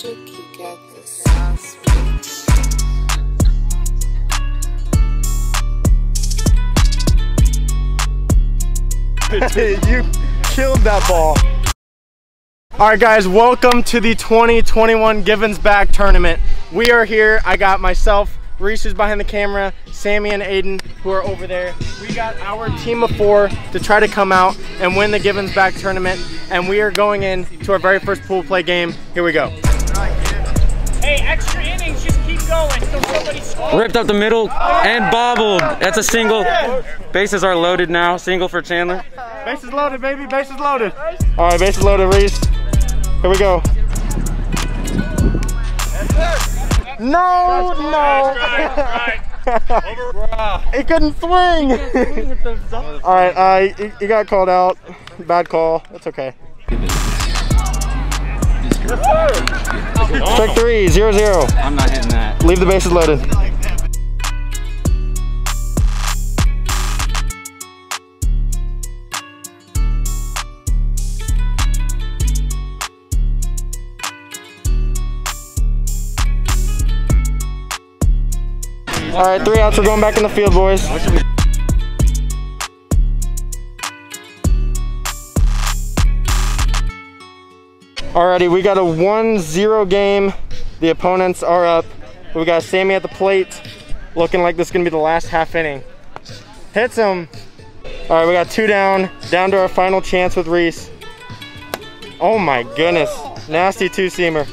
Tricky got the sauce. You killed that ball. Alright guys, welcome to the 2021 Givens Back Tournament. We are here. I got myself, Reese is behind the camera, Sammy and Aiden who are over there. We got our team of four to try to come out and win the Givens Back Tournament, and we are going in to our very first pool play game. Here we go. Hey, extra innings, just keep going till somebody scores. Ripped up the middle and bobbled. That's a single. Bases are loaded now. Single for Chandler. Bases loaded, baby. Bases loaded. All right, bases loaded, Reese. Here we go. No, no. It couldn't swing. All right, you got called out. Bad call. That's okay. Strike three, 0-0. I'm not hitting that. Leave the bases loaded. All right, 3 outs. We're going back in the field, boys. Alrighty, we got a 1-0 game. The opponents are up. We got Sammy at the plate, looking like this is gonna be the last half inning. Hits him. Alright, we got 2 down. Down to our final chance with Reese. Oh my goodness. Nasty 2-seamer.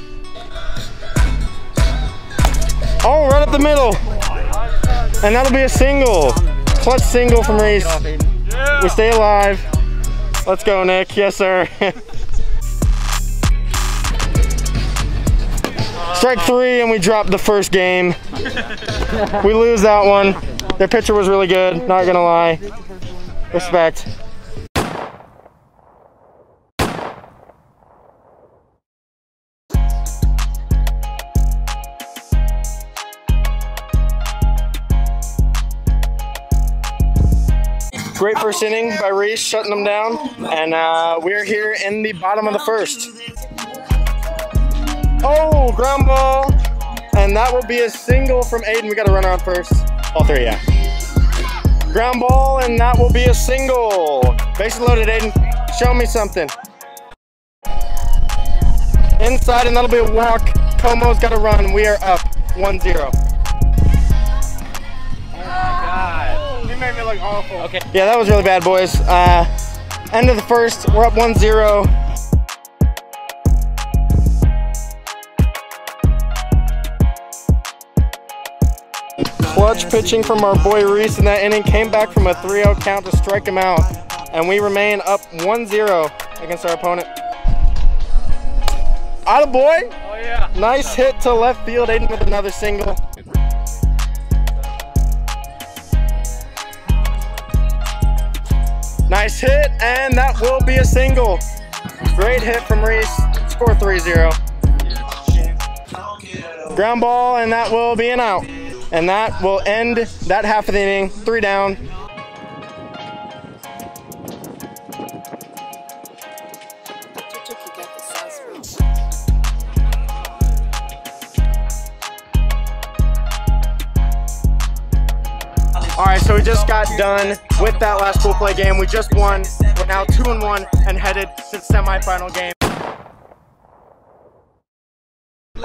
Oh, right up the middle. And that'll be a single. Clutch single from Reese. We stay alive. Let's go, Nick. Yes, sir. Strike 3 and we dropped the first game. We lose that one. Their pitcher was really good, not gonna lie. Respect. Great first inning by Reese, shutting them down. And we're here in the bottom of the first. Oh, ground ball. And that will be a single from Aiden. We got a runner on first. All three, yeah. Ground ball, and that will be a single. Bases loaded, Aiden. Show me something. Inside, and that'll be a walk. Como's got a run. We are up 1-0. Oh, my God. You made me look awful. Okay. Yeah, that was really bad, boys. End of the first. We're up 1-0. Clutch pitching from our boy Reese in that inning. Came back from a 3-0 count to strike him out. And we remain up 1-0 against our opponent. Atta boy. Oh, yeah. Nice hit to left field. Aiden with another single. Nice hit, and that will be a single. Great hit from Reese. Score 3-0. Ground ball, and that will be an out. And that will end that half of the inning. 3 down. All right, so we just got done with that last pool play game. We just won. We're now 2-1 and headed to the semifinal game.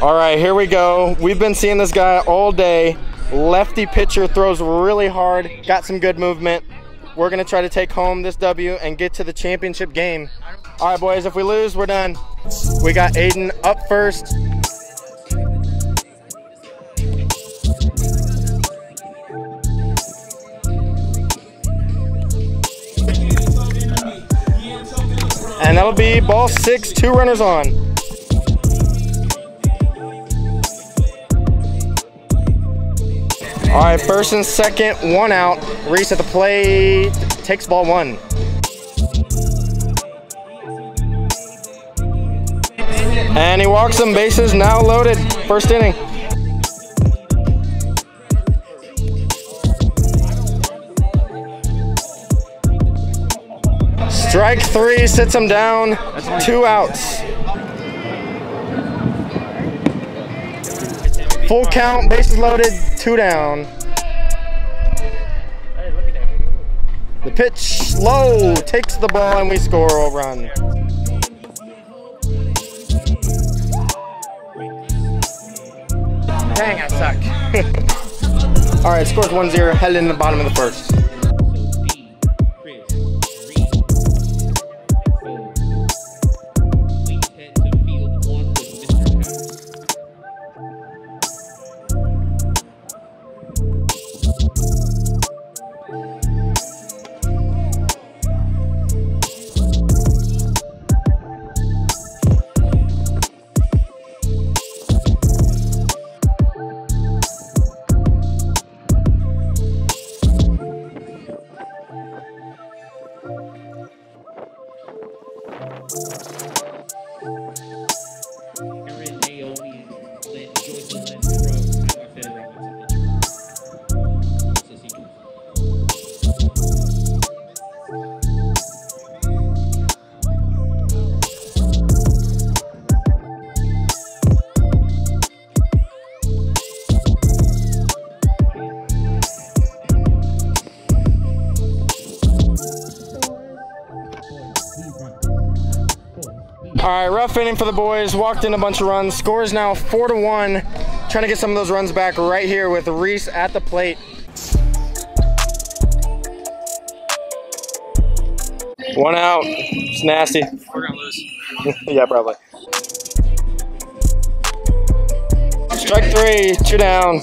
All right, here we go. We've been seeing this guy all day. Lefty pitcher, throws really hard, got some good movement. We're gonna try to take home this W and get to the championship game. All right, boys, if we lose, we're done. We got Aiden up first. And that'll be ball 6, 2 runners on. All right, first and second, 1 out. Reese at the plate, takes ball 1. And he walks him, bases now loaded. First inning. Strike 3, sits him down, 2 outs. Full count, bases loaded, 2 down. The pitch low, takes the ball, and we score a run. Dang, I suck. All right, scores 1-0, headed in the bottom of the first. All right, rough inning for the boys. Walked in a bunch of runs. Score is now 4-1. Trying to get some of those runs back right here with Reese at the plate. One out. It's nasty. We're gonna lose. Yeah, probably. Strike three. 2 down.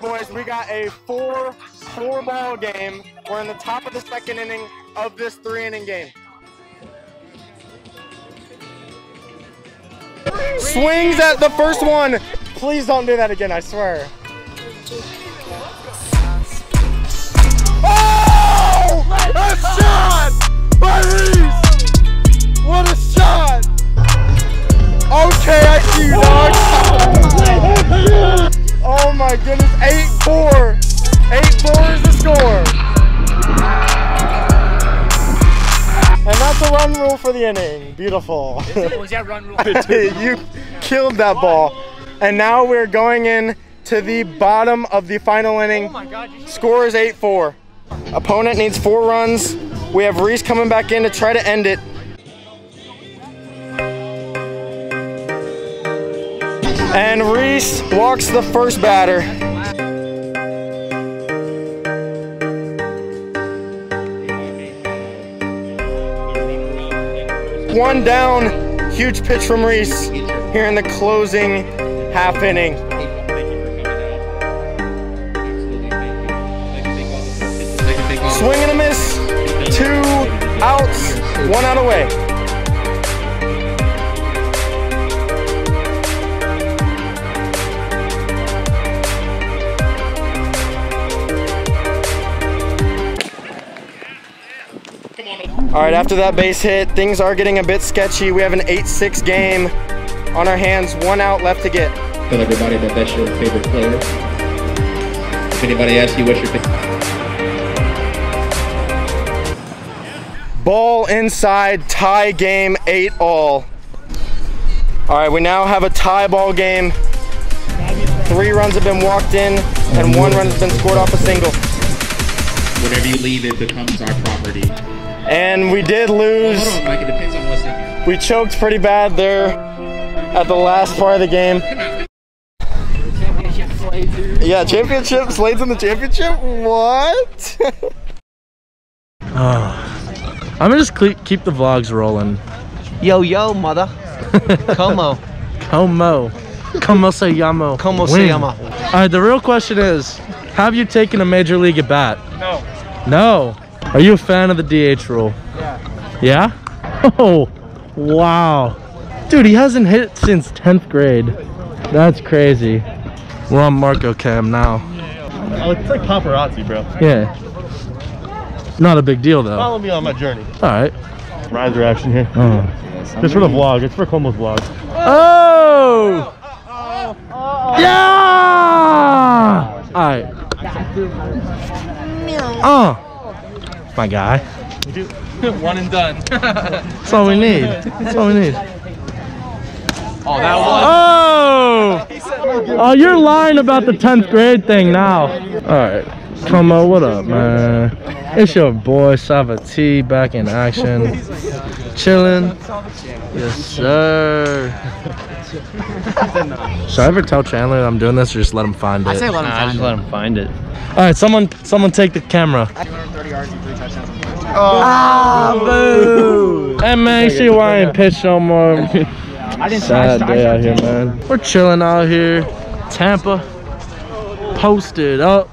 Boys, we got a four ball game. We're in the top of the second inning of this 3-inning game. Swings at the first one. Please don't do that again, I swear. Oh! A shot by Reese! What a shot! Okay, I see you, dog. Oh my goodness, 8-4. 8-4 is the score. And that's a run rule for the inning. Beautiful. Was that run rule? You killed that ball. And now we're going in to the bottom of the final inning. Score is 8-4. Opponent needs 4 runs. We have Reese coming back in to try to end it. And Reese walks the first batter. Wow. 1 down, huge pitch from Reese here in the closing half inning. Swing and a miss, 2 outs, 1 out away. All right, after that base hit, things are getting a bit sketchy. We have an 8-6 game on our hands, 1 out left to get. Tell everybody that that's your favorite player. If anybody asks you what's your favorite. Ball inside, tie game, 8-all. All right, we now have a tie ball game. 3 runs have been walked in, and 1 run has been scored off a single. Whenever you leave, it becomes our property. And we did lose. Hold on, Mike. It depends on what's in here. We choked pretty bad there at the last part of the game. Championship Slade, dude. Yeah, championship Slade's in the championship. What? I'm gonna just keep the vlogs rolling. Yo, yo, mother. Como. Como. Como se llamo. Como se llama. All right. The real question is, have you taken a major league at bat? No. No. Are you a fan of the DH rule? Yeah. Yeah? Oh, wow. Dude, he hasn't hit since 10th grade. That's crazy. We're on Marco Cam now. Oh, it's like paparazzi, bro. Yeah. Not a big deal, though. Follow me on my journey. All right. riser action here. Just for the vlog. It's for Como's vlog. Oh! Yeah! All right. Oh, my guy. One and done. That's all we need. That's all we need. Oh, that one. Oh! Oh, you're lying about the 10th grade thing now. All right. Como, what up, man? It's your boy Savaty back in action, chilling. Yes, sir. Should I ever tell Chandler that I'm doing this, or just let him find it? I say let him find it. Just let him find it. All right, someone take the camera. 230 yards and 3 touchdowns. Ah, boo! Hey man, see why I ain't pitched no more. Sad day out here, man. We're chilling out here, Tampa. Posted up.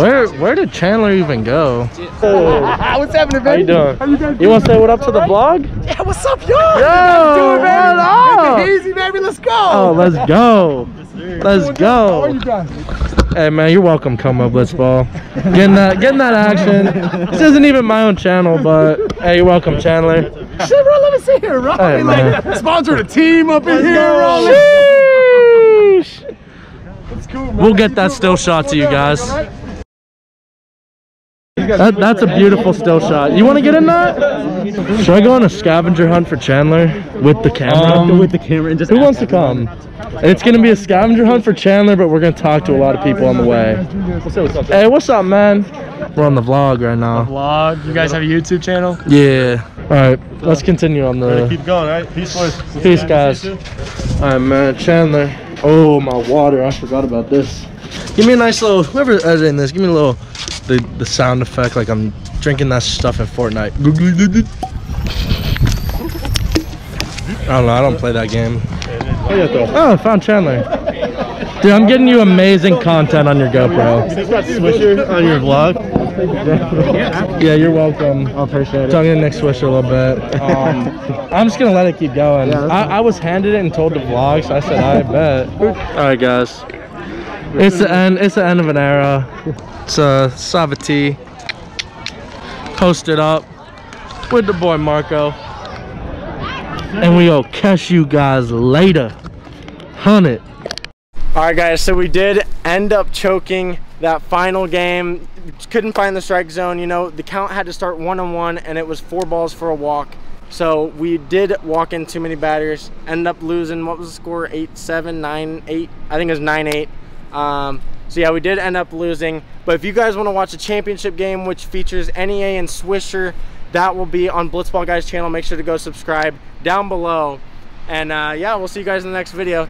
Where did Chandler even go? What's happening, baby? How you doing? You want to say what up to the vlog? Yeah, what's up, y'all? Yo, man, up. Easy, baby. Let's go. Oh, let's go. Let's go. How are you guys? Hey man, you're welcome, Como Blitzball. Getting that action. This isn't even my own channel, but hey, you're welcome, Chandler. Shit, bro, let me see here, bro. Hey, like, sponsor the team up in here, bro. Sheesh. It's cool, man. We'll get that still shot to you guys. That's a beautiful still shot. You want to get in that? Should I go on a scavenger hunt for Chandler with the camera? With the camera, and just who wants to come? And it's gonna be a scavenger hunt for Chandler, but we're gonna talk to a lot of people on the way. Hey, what's up, man? We're on the vlog right now. The vlog. You guys have a YouTube channel? Yeah. All right, let's continue on the. Keep going, all right? Peace, boys. Peace, guys. All right, man. Chandler. Oh, my water. I forgot about this. Give me a nice little. Whoever's editing this, give me a little. The sound effect, like I'm drinking that stuff in Fortnite. I don't know, I don't play that game. Oh, I found Chandler. Dude, I'm getting you amazing content on your GoPro. You just got Swisher on your vlog. Yeah, you're welcome. I appreciate it. Talking to Nick Swisher a little bit. I'm just going to let it keep going. Yeah, I was handed it and told to vlog, so I said, I bet. Alright, guys. It's the end of an era. It's Savaty posted up with the boy Marco, and we'll catch you guys later. Hunt it. All right, guys. So we did end up choking that final game. Couldn't find the strike zone. You know, the count had to start 1-on-1, and it was 4 balls for a walk. So we did walk in too many batters. Ended up losing. What was the score? 8-7, 9-8. I think it was 9-8. So yeah, we did end up losing, but if you guys want to watch a championship game which features NEA and Swisher, that will be on Blitzball Guys channel. Make sure to go subscribe down below, and yeah, we'll see you guys in the next video.